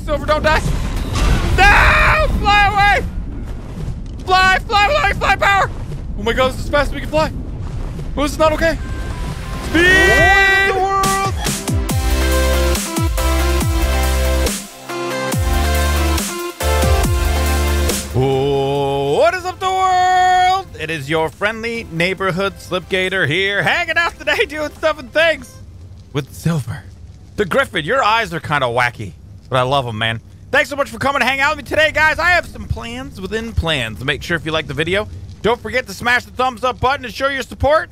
go, Silver, don't die. No! Fly away! Fly, fly, fly, fly power! Oh my god, this is as fast as we can fly. Oh, this is not okay. Speed! What is up, the world? It is your friendly neighborhood Slipgator here, hanging out today, doing stuff and things with Silver. The Griffin, your eyes are kind of wacky, but I love them, man. Thanks so much for coming to hang out with me today, guys. I have some plans within plans. Make sure if you like the video, don't forget to smash the thumbs up button to show your support.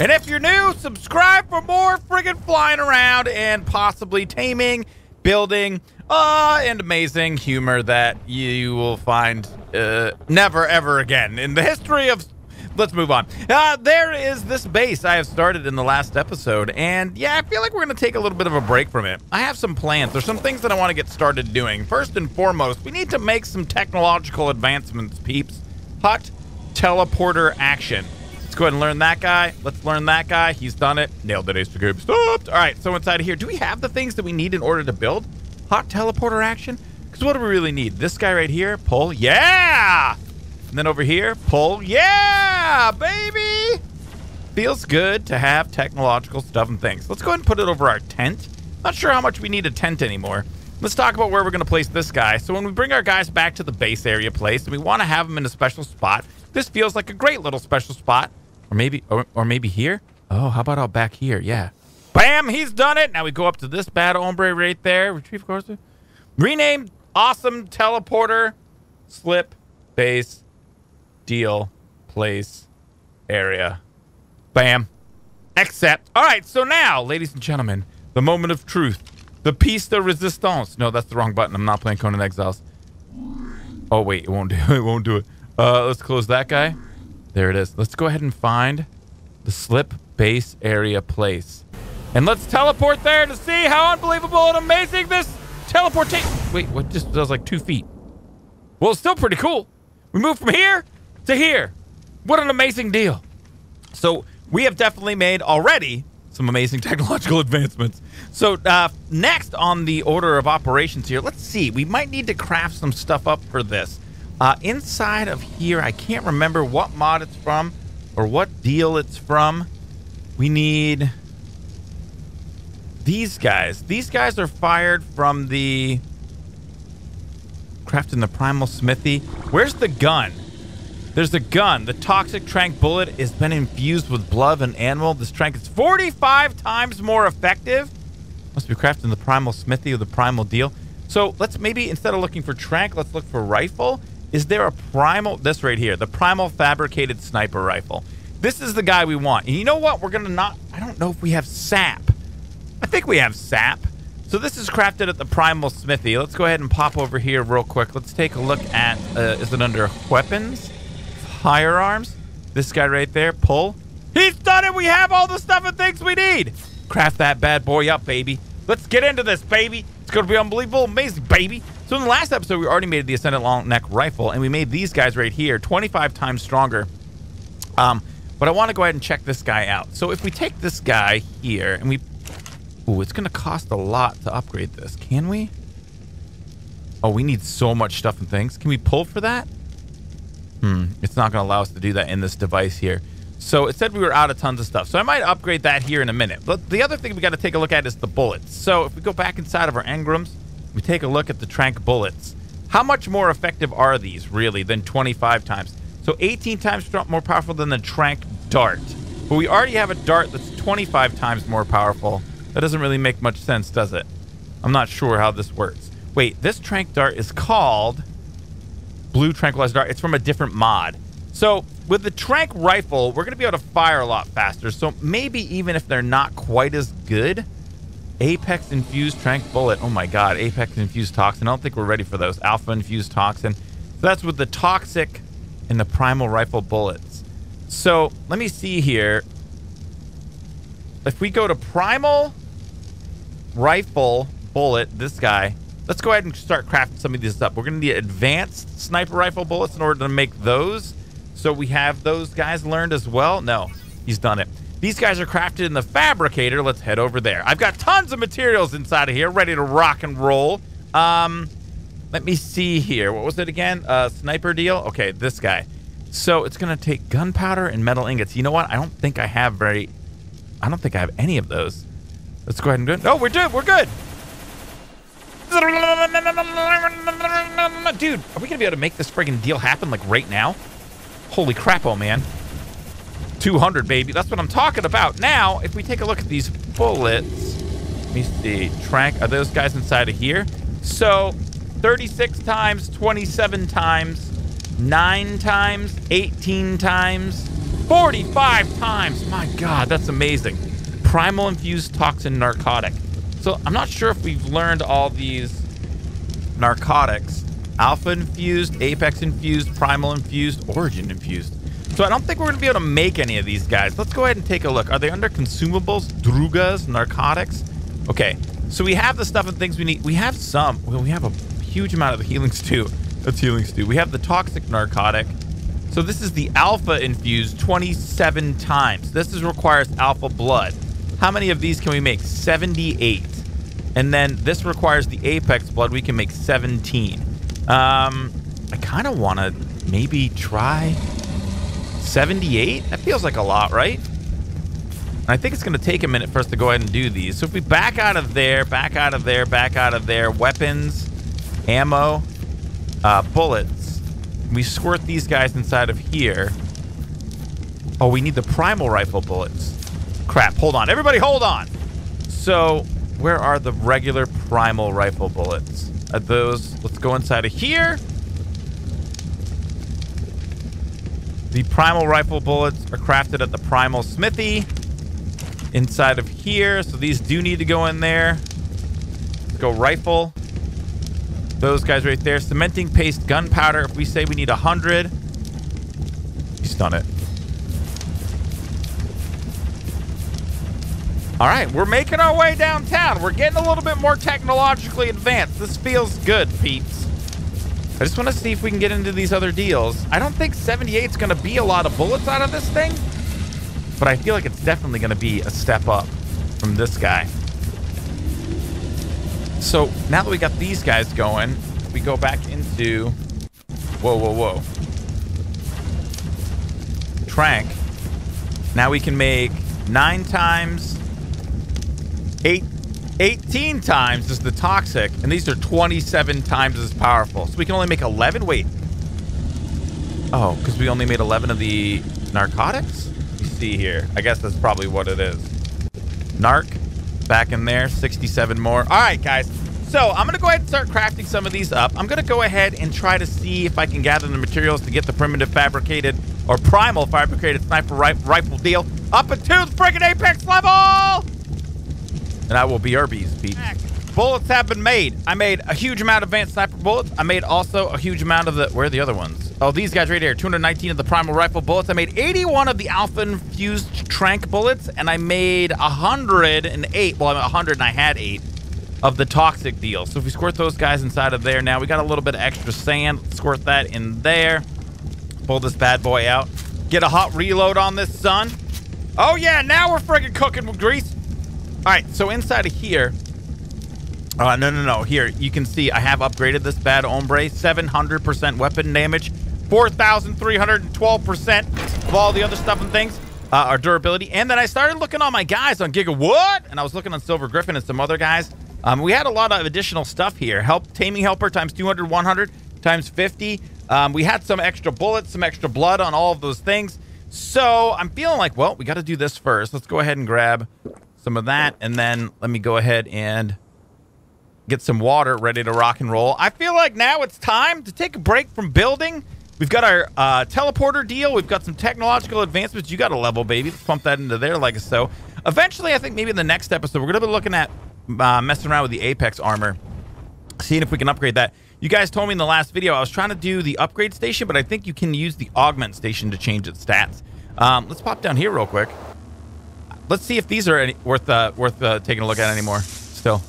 And if you're new, subscribe for more friggin' flying around and possibly taming, building, and amazing humor that you will find never ever again in the history of... Let's move on. There is this base I have started in the last episode, and yeah, I feel like we're going to take a little bit of a break from it. I have some plans. There's some things that I want to get started doing. First and foremost, we need to make some technological advancements, peeps. Hut teleporter action. Let's go ahead and learn that guy. Let's learn that guy. He's done it. Nailed it. Ace to group. Stopped. All right, so inside here, do we have the things that we need in order to build? Hot teleporter action? Because what do we really need? This guy right here, pull, yeah! And then over here, pull, yeah, baby! Feels good to have technological stuff and things. Let's go ahead and put it over our tent. Not sure how much we need a tent anymore. Let's talk about where we're gonna place this guy. So when we bring our guys back to the base area place and we wanna have them in a special spot, this feels like a great little special spot. Or maybe, or maybe here? Oh, how about out back here, yeah. Bam! He's done it! Now we go up to this bad hombre right there. Retrieve courser. Rename awesome teleporter. Slip. Base. Deal. Place. Area. Bam. Accept. Alright, so now, ladies and gentlemen, the moment of truth. The piece de resistance. No, that's the wrong button. I'm not playing Conan Exiles. Oh, wait. It won't do it. It won't do it. Let's close that guy. There it is. Let's go ahead and find the slip. Base. Area. Place. And let's teleport there to see how unbelievable and amazing this teleportation. Wait, what just does like 2 feet? Well, it's still pretty cool. We move from here to here. What an amazing deal. So we have definitely made already some amazing technological advancements. So next on the order of operations here, let's see. We might need to craft some stuff up for this. Inside of here, I can't remember what mod it's from or what deal it's from. We need... these guys. These guys are fired from the... crafting the Primal Smithy. Where's the gun? There's the gun. The toxic trank bullet has been infused with blood of an animal. This trank is 45 times more effective. Must be crafting the Primal Smithy or the Primal Deal. So let's maybe, instead of looking for trank, let's look for rifle. Is there a primal... this right here. The Primal Fabricated Sniper Rifle. This is the guy we want. And you know what? We're going to not... I don't know if we have sap. I think we have sap. So this is crafted at the Primal Smithy. Let's go ahead and pop over here real quick. Let's take a look at, is it under weapons? Firearms? This guy right there, pull. He's done it! We have all the stuff and things we need! Craft that bad boy up, baby. Let's get into this, baby. It's going to be unbelievable, amazing, baby. So in the last episode, we already made the Ascendant Long Neck Rifle, and we made these guys right here 25 times stronger. But I want to go ahead and check this guy out. So if we take this guy here, and we... ooh, it's going to cost a lot to upgrade this. Can we? Oh, we need so much stuff and things. Can we pull for that? It's not going to allow us to do that in this device here. So it said we were out of tons of stuff. So I might upgrade that here in a minute. But the other thing we got to take a look at is the bullets. So if we go back inside of our engrams, we take a look at the trank bullets. How much more effective are these, really, than 25 times? So 18 times more powerful than the trank dart. But we already have a dart that's 25 times more powerful. That doesn't really make much sense, does it? I'm not sure how this works. Wait, this trank dart is called Blue Tranquilizer Dart. It's from a different mod. So with the trank rifle, we're going to be able to fire a lot faster. So maybe even if they're not quite as good, Apex Infused Trank Bullet. Oh my god, Apex Infused Toxin. I don't think we're ready for those. Alpha Infused Toxin. So that's with the Toxic and the Primal Rifle Bullets. So let me see here. If we go to Primal... rifle bullet, this guy. Let's go ahead and start crafting some of these up. We're going to need advanced sniper rifle bullets in order to make those. So we have those guys learned as well. No, he's done it. These guys are crafted in the fabricator. Let's head over there. I've got tons of materials inside of here ready to rock and roll. Let me see here. What was it again? Sniper deal? Okay, this guy. So it's going to take gunpowder and metal ingots. You know what? I don't think I have any of those. Let's go ahead and go. Oh, we're good. We're good. Dude, are we going to be able to make this friggin' deal happen, like, right now? Holy crap, oh, man. 200, baby. That's what I'm talking about. Now, if we take a look at these bullets. Let me see. Trank. Are those guys inside of here? So, 36 times, 27 times, 9 times, 18 times, 45 times. My God, that's amazing. Primal infused toxin narcotic. So I'm not sure if we've learned all these narcotics. Alpha infused, Apex infused, Primal infused, Origin infused. So I don't think we're going to be able to make any of these guys. Let's go ahead and take a look. Are they under consumables, drugas, narcotics? Okay, so we have the stuff and things we need. We have some. Well, we have a huge amount of the healings too. That's healings too. We have the toxic narcotic. So this is the alpha infused 27 times. This is requires alpha blood. How many of these can we make? 78. And then this requires the Apex blood. We can make 17. I kind of want to maybe try 78. That feels like a lot, right? And I think it's going to take a minute for us to go ahead and do these. So if we back out of there, back out of there, back out of there, weapons, ammo, bullets. We squirt these guys inside of here. Oh, we need the primal rifle bullets. Crap, hold on. Everybody hold on. So where are the regular primal rifle bullets? Are those? Let's go inside of here. The primal rifle bullets are crafted at the Primal Smithy. Inside of here. So these do need to go in there. Let's go rifle. Those guys right there. Cementing paste, gunpowder. If we say we need 100. You stun it. All right, we're making our way downtown. We're getting a little bit more technologically advanced. This feels good, peeps. I just want to see if we can get into these other deals. I don't think 78 is going to be a lot of bullets out of this thing, but I feel like it's definitely going to be a step up from this guy. So now that we got these guys going, we go back into... Whoa, whoa, whoa. Trank. Now we can make 9 times... 18 times is the toxic, and these are 27 times as powerful. So we can only make 11? Wait. Oh, because we only made 11 of the narcotics? Let me see here. I guess that's probably what it is. Narc, back in there, 67 more. All right, guys. So I'm going to go ahead and start crafting some of these up. I'm going to go ahead and try to see if I can gather the materials to get the primitive fabricated or primal fabricated sniper rifle deal up until the freaking Apex level! And I will be Irby's beat. Bullets have been made. I made a huge amount of advanced sniper bullets. I made also a huge amount of the... Where are the other ones? Oh, these guys right here. 219 of the primal rifle bullets. I made 81 of the alpha-infused trank bullets. And I made 108. Well, I mean 100 and I had 8 of the toxic deal. So if we squirt those guys inside of there now, we got a little bit of extra sand. Let's squirt that in there. Pull this bad boy out. Get a hot reload on this, son. Oh, yeah. Now we're friggin' cooking with grease. All right, so inside of here, no. Here, you can see I have upgraded this bad hombre. 700% weapon damage, 4,312% of all the other stuff and things, our durability. And then I started looking on my guys on Giga Wood, and I was looking on Silver Griffin and some other guys. We had a lot of additional stuff here. Taming Helper times 200, 100 times 50. We had some extra bullets, some extra blood on all of those things. So I'm feeling like, well, we got to do this first. Let's go ahead and grab... some of that, and then let me go ahead and get some water ready to rock and roll. I feel like now it's time to take a break from building. We've got our teleporter deal. We've got some technological advancements. You got a level, baby. Let's pump that into there like so. Eventually, I think maybe in the next episode, we're going to be looking at messing around with the Apex armor, seeing if we can upgrade that. You guys told me in the last video I was trying to do the upgrade station, but I think you can use the augment station to change its stats. Let's pop down here real quick. Let's see if these are any, worth taking a look at anymore. Still.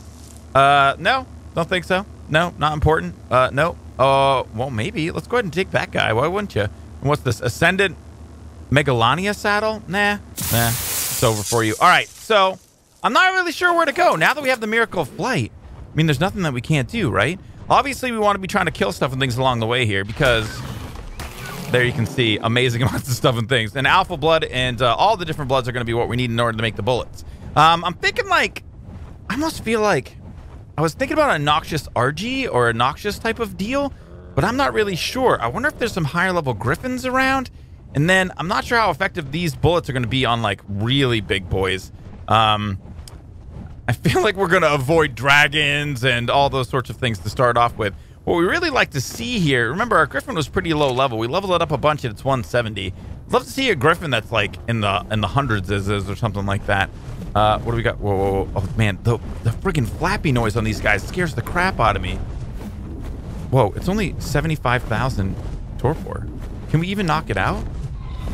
No. Don't think so. No. Not important. No. Well, maybe. Let's go ahead and take that guy. Why wouldn't you? And what's this? Ascendant Megalania saddle? Nah. Nah. It's over for you. All right. So, I'm not really sure where to go. Now that we have the Miracle Flight, I mean, there's nothing that we can't do, right? Obviously, we want to be trying to kill stuff and things along the way here because there you can see amazing amounts of stuff and things. And Alpha Blood and all the different bloods are going to be what we need in order to make the bullets. I'm thinking like, I almost feel like I was thinking about a Noxious RG or a Noxious type of deal, but I'm not really sure. I wonder if there's some higher level Griffins around. And then I'm not sure how effective these bullets are going to be on like really big boys. I feel like we're going to avoid dragons and all those sorts of things to start off with. What we really like to see here, remember our Griffin was pretty low level. We leveled it up a bunch and it's 170. Love to see a Griffin that's like in the hundreds or something like that. What do we got? Whoa, whoa, whoa. Oh man, the freaking flappy noise on these guys scares the crap out of me. Whoa, it's only 75,000 torpor. Can we even knock it out?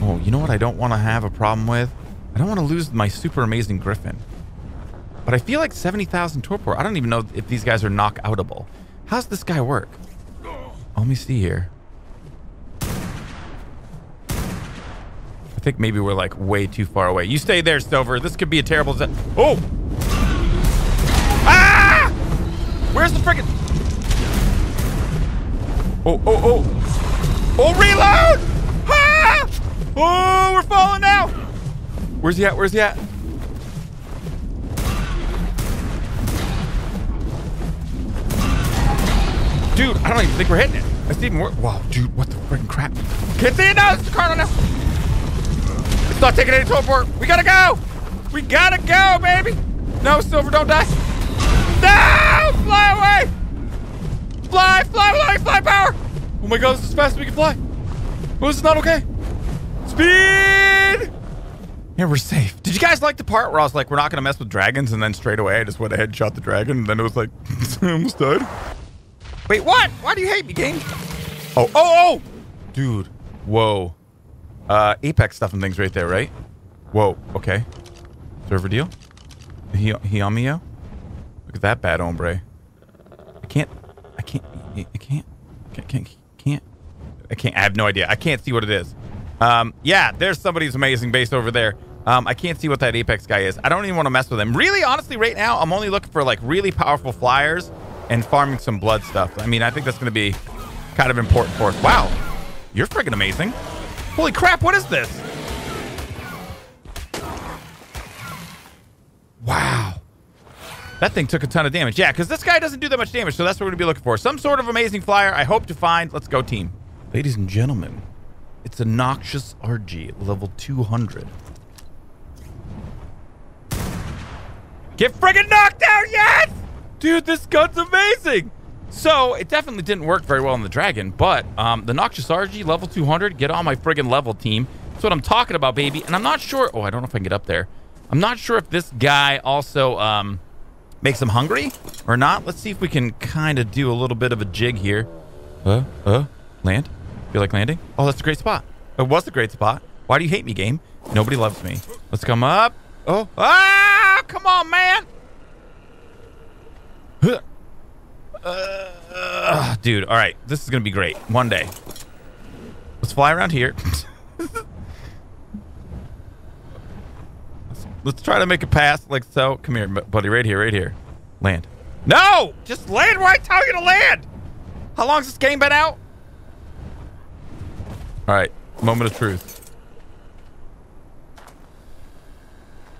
Oh, you know what I don't want to have a problem with? I don't want to lose my super amazing Griffin. But I feel like 70,000 torpor. I don't even know if these guys are knockoutable. How's this guy work? Oh, let me see here. I think maybe we're like way too far away. You stay there, Silver. This could be a terrible... Oh! Ah! Where's the frickin'... Oh, oh, oh. Oh, reload! Ah! Oh, we're falling now! Where's he at? Where's he at? Dude, I don't even think we're hitting it. That's even worse. Wow, dude, what the freaking crap? Can't see it now. It's the card now. It's not taking any teleport. We gotta go. We gotta go, baby. No, Silver, don't die. No, fly away. Fly, fly, fly, fly power. Oh my God, this is as fast as we can fly. Oh, this is not okay. Speed. Yeah, we're safe. Did you guys like the part where I was like, we're not gonna mess with dragons, and then straight away I just went ahead and shot the dragon, and then it was like, I almost died. Wait, what? Why do you hate me, game? Oh, oh, oh! Dude, whoa. Apex stuff and things right there, right? Whoa, okay. Server deal? He on me, yo? Look at that bad hombre. I can't, I have no idea. I can't see what it is. Yeah, there's somebody's amazing base over there. I can't see what that Apex guy is. I don't even want to mess with him. Really, honestly, right now, I'm only looking for, like, really powerful flyers and farming some blood stuff. I mean, I think that's going to be kind of important for us. Wow, you're freaking amazing. Holy crap, what is this? Wow. That thing took a ton of damage. Yeah, because this guy doesn't do that much damage, so that's what we're going to be looking for. Some sort of amazing flyer I hope to find. Let's go, team. Ladies and gentlemen, it's a Noxious RG, level 200. Get friggin' knocked out, yes! Dude, this gun's amazing. So it definitely didn't work very well on the dragon, but the Noxious RG level 200, get on my friggin' level, team. That's what I'm talking about, baby. And I'm not sure. Oh, I don't know if I can get up there. I'm not sure if this guy also makes him hungry or not. Let's see if we can kind of do a little bit of a jig here. Land. Feel like landing? Oh, that's a great spot. It was a great spot. Why do you hate me, game? Nobody loves me. Let's come up. Oh, ah! Come on, man. Dude, all right, this is gonna be great one day. Let's fly around here. let's try to make a pass like so. Come here, buddy, right here. Land. No, just land where I tell you to land. How long's this game been out? All right, moment of truth.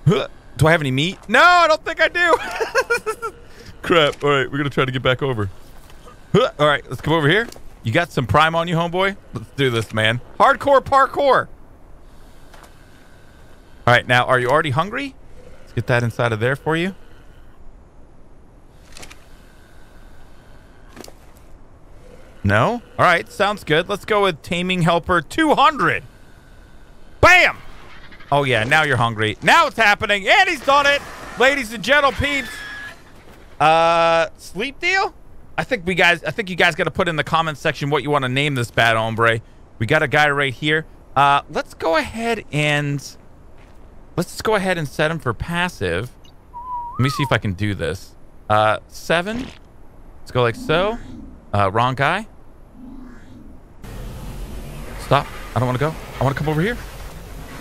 Do I have any meat? No, I don't think I do. Crap. All right, we're gonna try to get back over. All right, let's come over here. You got some prime on you, homeboy? Let's do this, man. Hardcore parkour. All right, now, are you already hungry? Let's get that inside of there for you. No? All right, sounds good. Let's go with Taming Helper 200. Bam! Oh, yeah, now you're hungry. Now it's happening, and he's done it. Ladies and gentlemen, peeps. Sleep deal? I think you guys got to put in the comments section what you want to name this bad hombre. We got a guy right here. Let's go ahead and set him for passive. Let me see if I can do this. 7. Let's go like so. Wrong guy. Stop. I don't want to go. I want to come over here.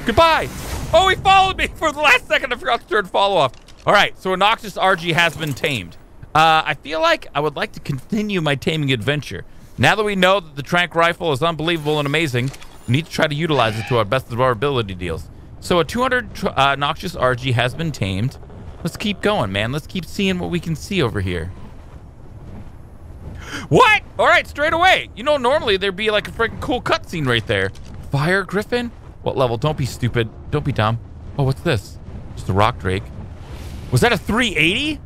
Goodbye. Oh, he followed me for the last second. I forgot to turn follow off. All right, so a Noxious RG has been tamed. I feel like I would like to continue my taming adventure. Now that we know that the Tranq Rifle is unbelievable and amazing, we need to try to utilize it to our best of our ability deals. So a 200 Noxious RG has been tamed. Let's keep going, man. Let's keep seeing what we can see over here. What? All right, straight away. You know, normally there'd be like a freaking cool cutscene right there. Fire Griffin? What level? Don't be stupid. Don't be dumb. Oh, what's this? Just a Rock Drake. Was that a 380?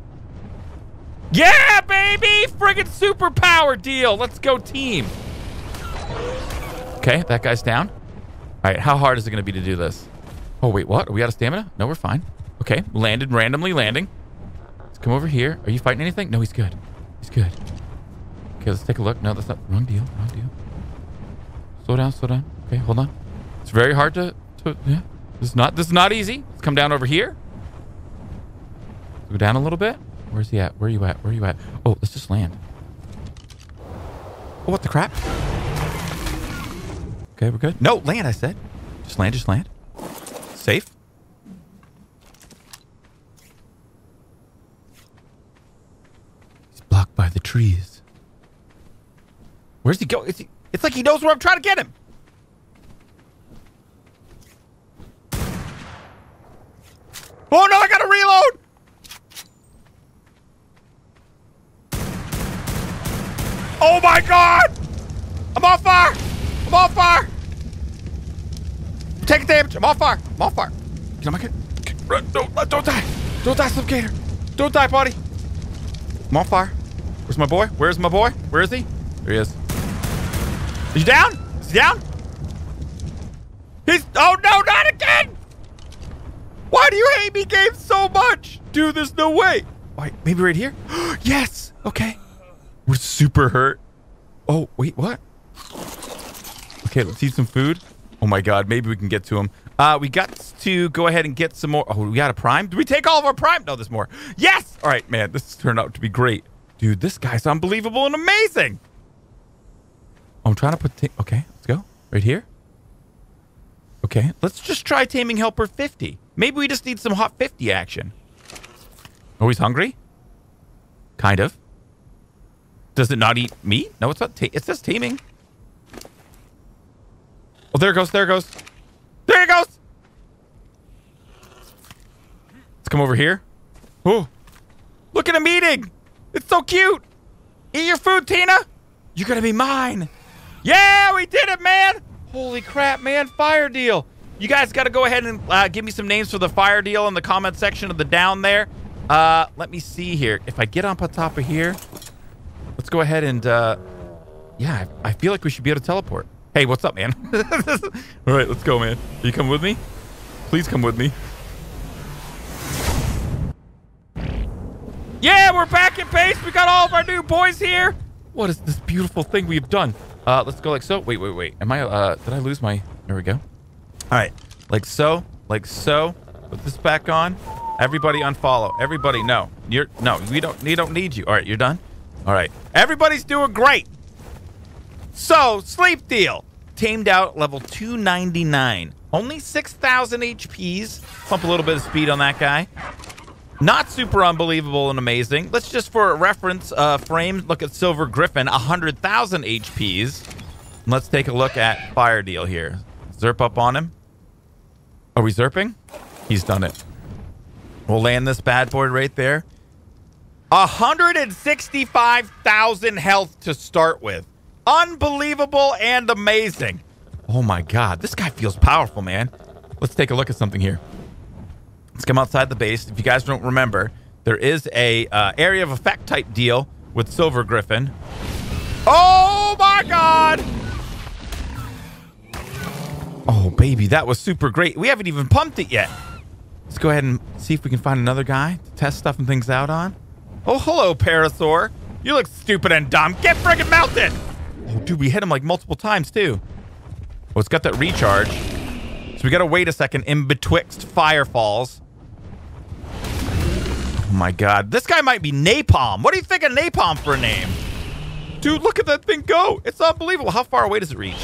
Yeah, baby! Friggin' superpower deal. Let's go, team. Okay, that guy's down. All right, how hard is it going to be to do this? Oh, wait, what? Are we out of stamina? No, we're fine. Okay, landed, randomly landing. Let's come over here. Are you fighting anything? No, he's good. He's good. Okay, let's take a look. No, that's not... Wrong deal, wrong deal. Slow down, slow down. Okay, hold on. It's very hard to yeah. This is not easy. Let's come down over here. Go down a little bit. Where's he at? Where are you at? Where are you at? Oh, let's just land. Oh, what the crap? Okay, we're good. No, land, I said. Just land, just land. Safe. He's blocked by the trees. Where's he going? It's like he knows where I'm trying to get him. Oh no, I gotta reload. Oh my God. I'm on fire. I'm on fire. Take damage. I'm on fire. I'm on fire. Get on my kid. Run. Don't die. Don't die, Slipgator. Don't die, buddy. I'm on fire. Where's my boy? Where's my boy? Where is he? There he is. Is he down? Is he down? He's... Oh, no, not again! Why do you hate me, game, so much? Dude, there's no way. Wait, maybe right here? Yes! Okay. We're super hurt. Oh, wait, what? Okay, let's eat some food. Oh, my God. Maybe we can get to him. We got to go ahead and get some more. Oh, we got a prime? Did we take all of our prime? No, there's more. Yes! All right, man. This has turned out to be great. Dude, this guy's unbelievable and amazing. I'm trying to put... Okay, let's go. Right here. Okay, let's just try Taming Helper 50. Maybe we just need some hot 50 action. Oh, he's hungry? Kind of. Does it not eat meat? No, it's not. It says taming. Oh, there it goes. There it goes. There it goes. Let's come over here. Oh, look at him eating. It's so cute. Eat your food, Tina. You're going to be mine. Yeah, we did it, man. Holy crap, man. Fire deal. You guys got to go ahead and give me some names for the fire deal in the comment section of the down there. Let me see here. If I get up on top of here, let's go ahead and, yeah, I feel like we should be able to teleport. Hey, what's up, man? All right, let's go, man. Are you coming with me? Please come with me. Yeah, we're back at base. We got all of our new boys here. What is this beautiful thing we've done? Let's go like so. Wait, wait, wait. Am I, did I lose my, there we go. All right. Like so, put this back on. Everybody unfollow. Everybody, no. You're, no, we don't need you. All right, you're done. All right. Everybody's doing great. So, sleep deal. Tamed out level 299. Only 6,000 HPs. Pump a little bit of speed on that guy. Not super unbelievable and amazing. Let's just, for a reference frame, look at Silver Griffin, 100,000 HPs. And let's take a look at Fire Deal here. Zerp up on him. Are we zerping? He's done it. We'll land this bad boy right there. 165,000 health to start with. Unbelievable and amazing. Oh, my God. This guy feels powerful, man. Let's take a look at something here. Let's come outside the base. If you guys don't remember, there is a area of effect type deal with Silver Griffin. Oh my God! Oh baby, that was super great. We haven't even pumped it yet. Let's go ahead and see if we can find another guy to test stuff and things out on. Oh hello, Parasaur. You look stupid and dumb. Get friggin' melted! Oh dude, we hit him like multiple times too. Oh, it's got that recharge. So we gotta wait a second in betwixt firefalls. Oh my God, this guy might be Napalm. What do you think of Napalm for a name? Dude, look at that thing go. It's unbelievable. How far away does it reach?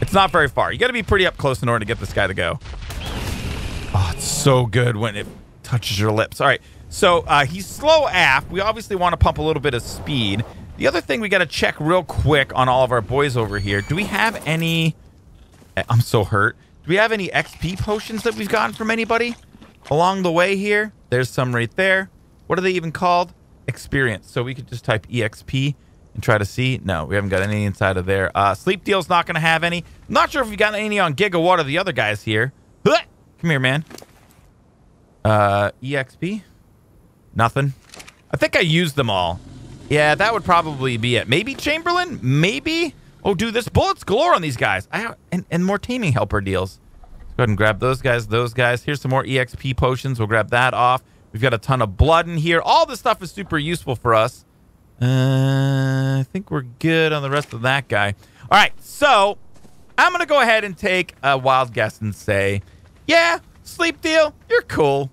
It's not very far. You got to be pretty up close in order to get this guy to go. Oh, it's so good when it touches your lips. All right, So he's slow aft. We obviously want to pump a little bit of speed. The other thing we got to check real quick on all of our boys over here. Do we have any... I'm so hurt. Do we have any XP potions that we've gotten from anybody along the way here? There's some right there. What are they even called? Experience. So we could just type EXP and try to see. No, we haven't got any inside of there. Sleep Deal's not going to have any. I'm not sure if we got any on Giga Water, the other guys here. Come here, man. EXP? Nothing. I think I used them all. Yeah, that would probably be it. Maybe Chamberlain? Maybe? Oh, dude, this bullets galore on these guys. And more taming helper deals. Let's go ahead and grab those guys, Here's some more EXP potions. We'll grab that off. We've got a ton of blood in here. All this stuff is super useful for us. I think we're good on the rest of that guy. All right, so I'm going to go ahead and take a wild guess and say, yeah, Sleep Deal, you're cool.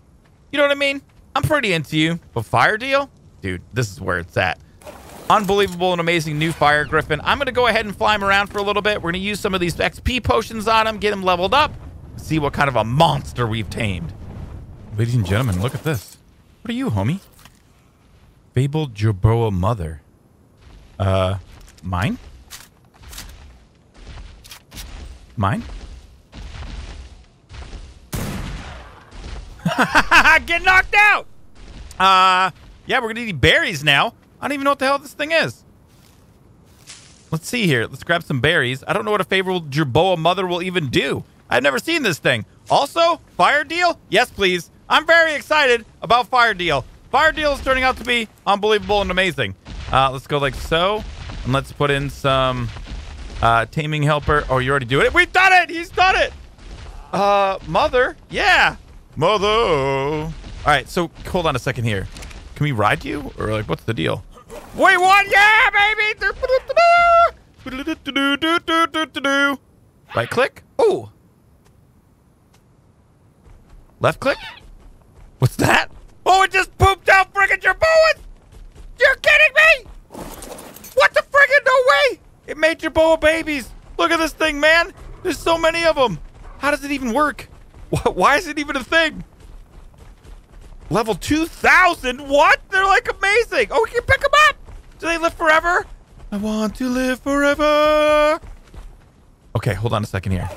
You know what I mean? I'm pretty into you. But Fire Deal? Dude, this is where it's at. Unbelievable and amazing new Fire Griffin. I'm going to go ahead and fly him around for a little bit. We're going to use some of these XP potions on him, get him leveled up, see what kind of a monster we've tamed. Ladies and gentlemen, look at this. What are you, homie? Fabled Jerboa Mother. Mine? Mine? Get knocked out! Yeah, we're gonna need berries now. I don't even know what the hell this thing is. Let's see here. Let's grab some berries. I don't know what a favorable Jerboa Mother will even do. I've never seen this thing. Also, Fire Deal? Yes, please. I'm very excited about Fire Deal. Fire Deal is turning out to be unbelievable and amazing. Let's go like so. And let's put in some Taming Helper. Oh, you already do it? We've done it! He's done it! Mother? Yeah. Mother. All right, so hold on a second here. Can we ride you? Or, like, what's the deal? We won! Yeah, baby! Right click. Oh. Left click. What's that? Oh, it just pooped out friggin' Jerboa! You're kidding me! What the friggin'? No way! It made Jerboa babies. Look at this thing, man. There's so many of them. How does it even work? Why is it even a thing? Level 2,000? What? They're like amazing. Oh, we can pick them up. Do they live forever? I want to live forever. Okay, hold on a second here.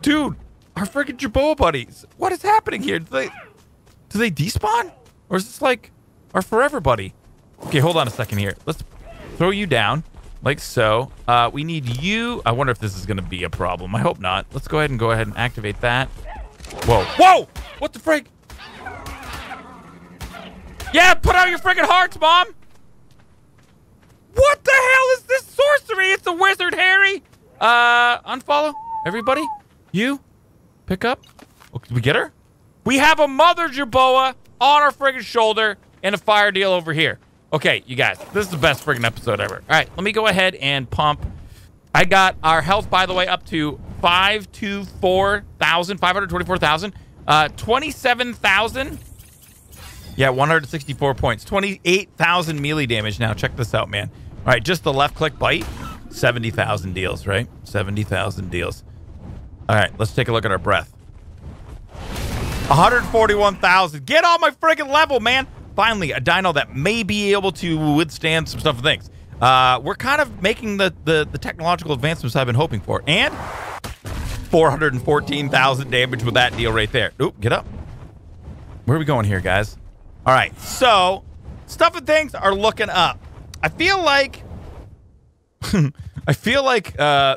Dude, our freaking Jerboa buddies. What is happening here? Do they despawn? Or is this like our forever buddy? Okay, hold on a second here. Let's throw you down like so. We need you. I wonder if this is going to be a problem. I hope not. Let's go ahead and activate that. Whoa. Whoa! What the frig? Yeah, put out your friggin' hearts, Mom! What the hell is this sorcery? It's a wizard, Harry! Unfollow everybody. You. Pick up. Oh, did we get her? We have a Mother Jerboa on our friggin' shoulder and a Fire Deal over here. Okay, you guys. This is the best friggin' episode ever. All right, let me go ahead and pump. I got our health, by the way, up to 524,000, 27,000. Yeah, 164 points. 28,000 melee damage now. Check this out, man. All right, just the left click bite. 70,000 deals, right? 70,000 deals. All right, let's take a look at our breath. 141,000. Get on my friggin' level, man. Finally, a dino that may be able to withstand some stuff and things. We're kind of making the technological advancements I've been hoping for. And 414,000 damage with that deal right there. Oop, get up. Where are we going here, guys? All right, so stuff and things are looking up. I feel like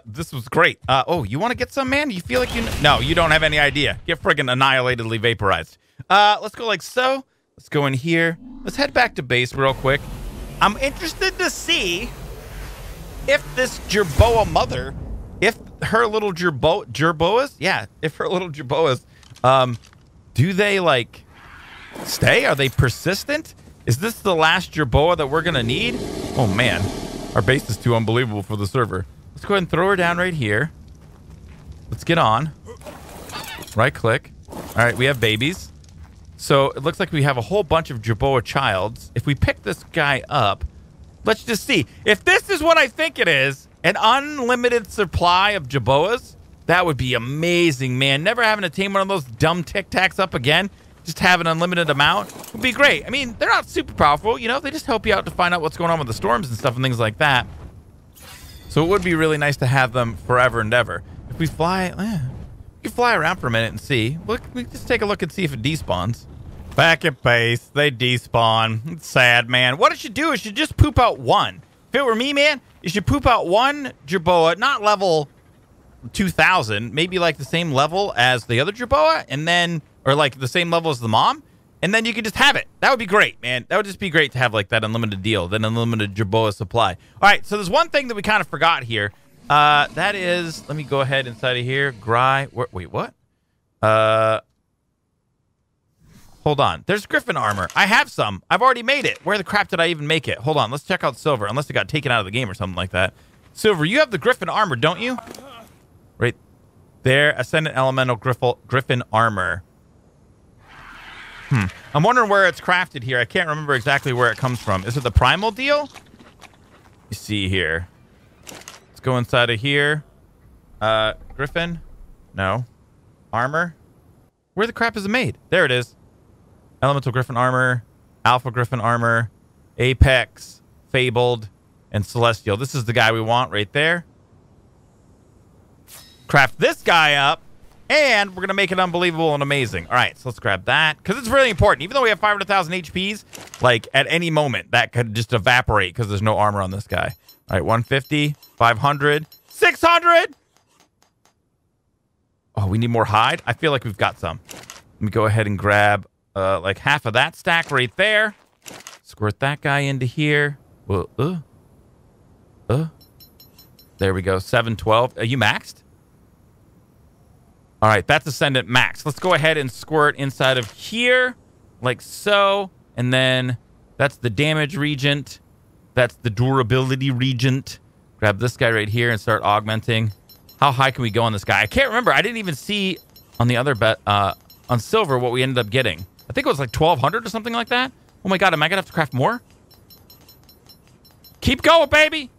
this was great. Oh, you want to get some, man? You feel like you... No, you don't have any idea. Get friggin' annihilatedly vaporized. Let's go like so. Let's go in here. Let's head back to base real quick. I'm interested to see if this Jerboa Mother, if her little Jerboas, yeah, if her little Jerboas, do they like stay? Are they persistent? Is this the last Jerboa that we're gonna need? Oh man, our base is too unbelievable for the server. Let's go ahead and throw her down right here. Let's get on. Right click. All right, we have babies. So it looks like we have a whole bunch of Jerboa childs. If we pick this guy up, let's just see. If this is what I think it is, an unlimited supply of Jerboas, That would be amazing, man. Never having to tame one of those dumb Tic Tacs up again. Just have an unlimited amount would be great. I mean, they're not super powerful, you know. They just help you out to find out what's going on with the storms and stuff and things like that. So it would be really nice to have them forever and ever. If we fly, we can fly around for a minute and see. Look, we can just take a look and see if it despawns. Back at base, they despawn. It's sad, man. What it should do is should just poop out one. If it were me, man, it should poop out one Jerboa, not level 2000, maybe like the same level as the other Jerboa, and then, or like the same level as the mom, and then you could just have it. That would be great, man. That would just be great to have like that unlimited deal, then unlimited Jerboa supply. All right, so there's one thing that we kind of forgot here. That is, let me go ahead inside of here. Wait, what? Hold on. There's Griffin armor. I have some. I've already made it. Where the crap did I even make it? Hold on. Let's check out Silver, unless it got taken out of the game or something like that. Silver, you have the Griffin armor, don't you? Right there. Ascendant Elemental Griffin armor. I'm wondering where it's crafted here. I can't remember exactly where it comes from. Is it the primal deal? You see here. Let's go inside of here. Griffin? No. Armor? Where the crap is it made? There it is. Elemental Griffin armor, Alpha Griffin armor, Apex, Fabled, and Celestial. This is the guy we want right there. Craft this guy up, and we're gonna make it unbelievable and amazing. All right, so let's grab that because it's really important. Even though we have 500,000 HPs, like at any moment that could just evaporate because there's no armor on this guy. All right, 150, 500, 600. Oh, we need more hide. I feel like we've got some. Let me go ahead and grab like half of that stack right there. Squirt that guy into here. There we go. 712. Are you maxed? All right, that's Ascendant Max. Let's go ahead and squirt inside of here, like so. And then that's the Damage Regent. That's the Durability Regent. Grab this guy right here and start augmenting. How high can we go on this guy? I can't remember. I didn't even see on the other on Silver what we ended up getting. I think it was like 1,200 or something like that. Oh my God, am I going to have to craft more? Keep going, baby.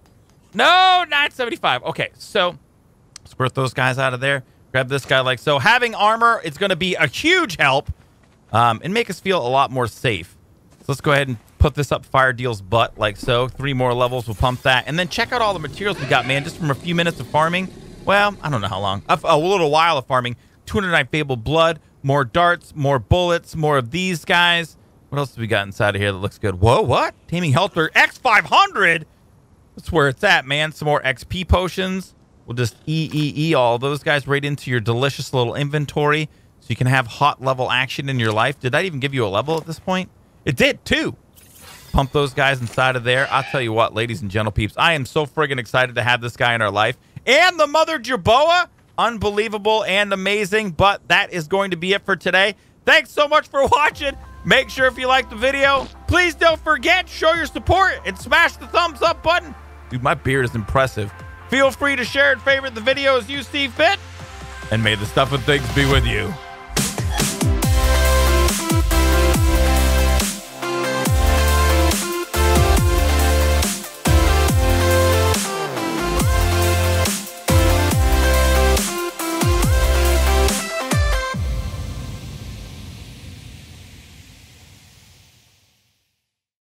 No, 975. Okay, so squirt those guys out of there. Grab this guy like so. Having armor, it's going to be a huge help and make us feel a lot more safe. So let's go ahead and put this up Fire Deal's butt like so. 3 more levels. We'll pump that. And then check out all the materials we got, man, just from a few minutes of farming. Well, I don't know how long. A little while of farming. 209 Fabled Blood, more darts, more bullets, more of these guys. What else do we got inside of here that looks good? Whoa, what? Taming Helter X500? That's where it's at, man. Some more XP potions. We'll just EEE all those guys right into your delicious little inventory so you can have hot level action in your life. Did that even give you a level at this point? It did too. Pump those guys inside of there. I'll tell you what, ladies and gentle peeps, I am so friggin' excited to have this guy in our life. And the Mother Jerboa, unbelievable and amazing. But that is going to be it for today. Thanks so much for watching. Make sure if you liked the video, please don't forget, show your support and smash the thumbs up button. Dude, my beard is impressive. Feel free to share and favorite the video as you see fit. And may the stuff and things be with you.